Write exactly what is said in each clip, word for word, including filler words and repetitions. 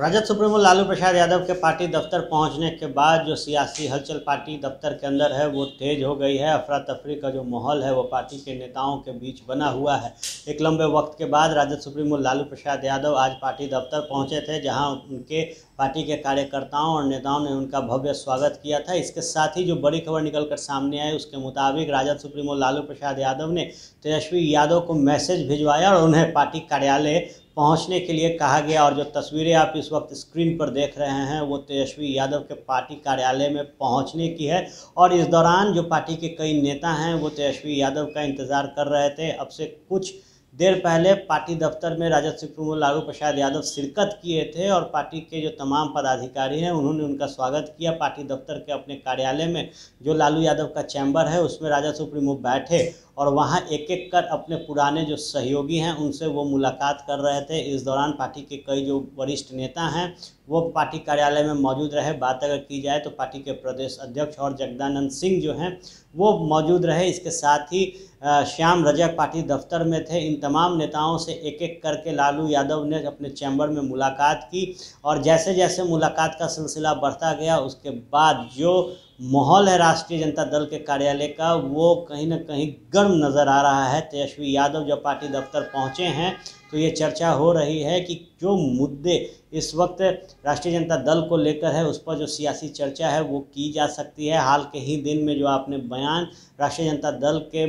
Rajad supremo Lalu Prasad Yadav के party दफ्तर पहुंचने के बाद जो सियासी हलचल पार्टी दफ्तर के अंदर है वो तेज हो गई है। अफरा तफरी का जो माहौल है वो पार्टी के नेताओं के बीच बना हुआ है। एक लंबे वक्त के बाद राजद सुप्रीमो लालू प्रसाद यादव आज पार्टी दफ्तर पहुंचे थे, जहां उनके पार्टी के कार्यकर्ताओं और नेताओं ने उनका भव्य स्वागत किया था। इसके साथ ही जो बड़ी खबर निकल कर सामने आई उसके मुताबिक राजद सुप्रीमो लालू प्रसाद यादव ने तेजस्वी यादव को मैसेज भिजवाया और उन्हें पार्टी कार्यालय पहुंचने के लिए कहा गया। और जो तस्वीरें आप इस वक्त स्क्रीन पर देख रहे हैं वो तेजस्वी यादव के पार्टी कार्यालय में पहुंचने की है। और इस दौरान जो पार्टी के कई नेता हैं वो तेजस्वी यादव का इंतज़ार कर रहे थे। अब से कुछ देर पहले पार्टी दफ्तर में राजद सुप्रीमो लालू प्रसाद यादव शिरकत किए थे और पार्टी के जो तमाम पदाधिकारी हैं उन्होंने उनका स्वागत किया। पार्टी दफ्तर के अपने कार्यालय में जो लालू यादव का चैम्बर है उसमें राजद सुप्रीमो बैठे और वहां एक एक कर अपने पुराने जो सहयोगी हैं उनसे वो मुलाकात कर रहे थे। इस दौरान पार्टी के कई जो वरिष्ठ नेता हैं वो पार्टी कार्यालय में मौजूद रहे। बात अगर की जाए तो पार्टी के प्रदेश अध्यक्ष और जगदानंद सिंह जो हैं वो मौजूद रहे। इसके साथ ही श्याम रजक पार्टी दफ्तर में थे। इन तमाम नेताओं से एक एक करके लालू यादव ने अपने चैम्बर में मुलाकात की और जैसे जैसे मुलाकात का सिलसिला बढ़ता गया उसके बाद जो माहौल है राष्ट्रीय जनता दल के कार्यालय का वो कहीं ना कहीं गर्म नज़र आ रहा है। तेजस्वी यादव जब पार्टी दफ्तर पहुंचे हैं तो ये चर्चा हो रही है कि जो मुद्दे इस वक्त राष्ट्रीय जनता दल को लेकर है उस पर जो सियासी चर्चा है वो की जा सकती है। हाल के ही दिन में जो आपने बयान राष्ट्रीय जनता दल के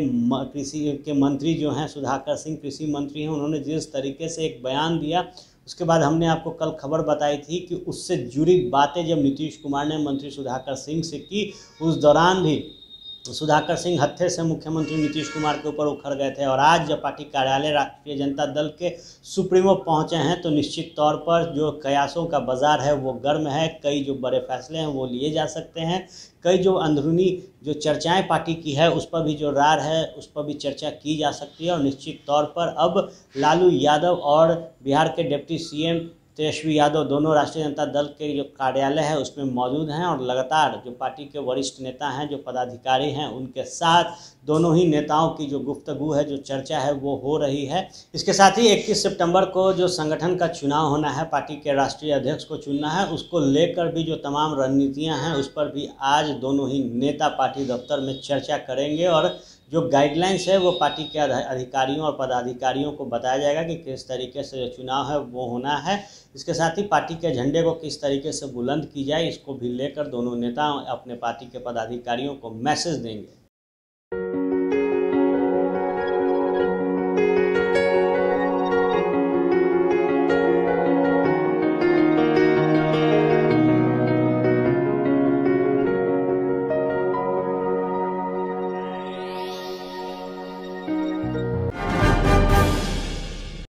कृषि के मंत्री जो हैं सुधाकर सिंह कृषि मंत्री हैं उन्होंने जिस तरीके से एक बयान दिया उसके बाद हमने आपको कल खबर बताई थी कि उससे जुड़ी बातें जब नीतीश कुमार ने मंत्री सुधाकर सिंह से की उस दौरान भी सुधाकर सिंह हत्थे से मुख्यमंत्री नीतीश कुमार के ऊपर उखड़ गए थे। और आज जब पार्टी कार्यालय राष्ट्रीय जनता दल के सुप्रीमो पहुंचे हैं तो निश्चित तौर पर जो कयासों का बाजार है वो गर्म है। कई जो बड़े फैसले हैं वो लिए जा सकते हैं। कई जो अंदरूनी जो चर्चाएं पार्टी की है उस पर भी जो रार है उस पर भी चर्चा की जा सकती है। और निश्चित तौर पर अब लालू यादव और बिहार के deputy C M Tejashwi Yadav दोनों राष्ट्रीय जनता दल के जो कार्यालय है उसमें मौजूद हैं और लगातार जो पार्टी के वरिष्ठ नेता हैं जो पदाधिकारी हैं उनके साथ दोनों ही नेताओं की जो गुफ्तगू है जो चर्चा है वो हो रही है। इसके साथ ही इक्कीस सितंबर को जो संगठन का चुनाव होना है, पार्टी के राष्ट्रीय अध्यक्ष को चुनना है, उसको लेकर भी जो तमाम रणनीतियाँ हैं उस पर भी आज दोनों ही नेता पार्टी दफ्तर में चर्चा करेंगे। और जो गाइडलाइंस है वो पार्टी के अधिकारियों और पदाधिकारियों को बताया जाएगा कि किस तरीके से जो चुनाव है वो होना है। इसके साथ ही पार्टी के झंडे को किस तरीके से बुलंद की जाए इसको भी लेकर दोनों नेता अपने पार्टी के पदाधिकारियों को मैसेज देंगे।